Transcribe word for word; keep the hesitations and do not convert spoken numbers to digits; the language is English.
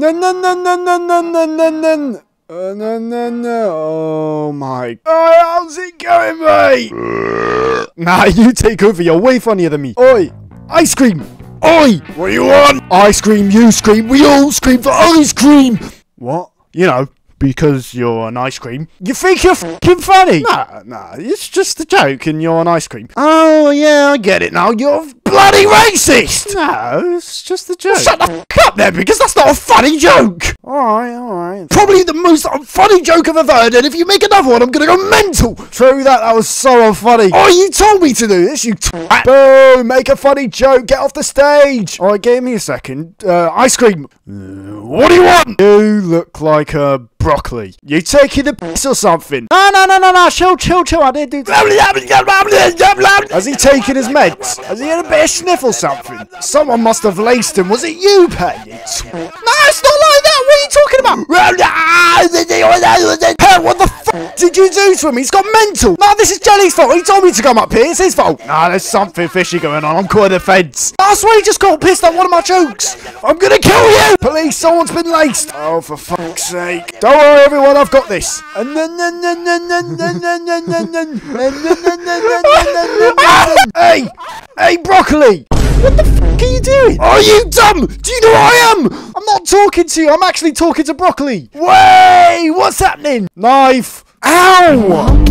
No, no, no, no, no, no, no, no, no. Uh, no, no, no. Oh, my. Oh, how's it going, mate? Nah, you take over. You're way funnier than me. Oi, ice cream. Oi, what do you want? Ice cream, you scream. We all scream for ice cream. What? You know, because you're an ice cream. You think you're f***ing funny? Nah, nah, it's just a joke and you're an ice cream. Oh, yeah, I get it now. You're bloody racist! No, it's just a joke. Well, shut the f*** up there, because that's not a funny joke! Alright, alright. Probably the most unfunny joke I've ever heard, and if you make another one, I'm gonna go mental! True that, that was so unfunny. Oh, you told me to do this, you twat! Boo, make a funny joke, get off the stage! Alright, give me a second. Uh, ice cream. Uh, what do you want? You look like a... broccoli. You taking the piss or something? No, no, no, no, no, chill, chill, chill, I didn't do that. Has he taken his meds? Has he had a bit of sniff or something? Someone must have laced him. Was it you, Pat? No, it's not like that. What are you talking about? Hey, what the f*** did you do to him? He's got mental. No, this is Jelly's fault. He told me to come up here. It's his fault. Nah, there's something fishy going on. I'm calling the feds. That's why he just got pissed at one of my jokes. I'm gonna kill you. Police, someone's been laced. Oh, for fuck's sake. Don't worry, everyone, I've got this. Hey! Hey, broccoli! What the f*** are you doing? Are you dumb? Do you know who I am? I'm not talking to you, I'm actually talking to broccoli. Way! What's happening? Knife! Ow!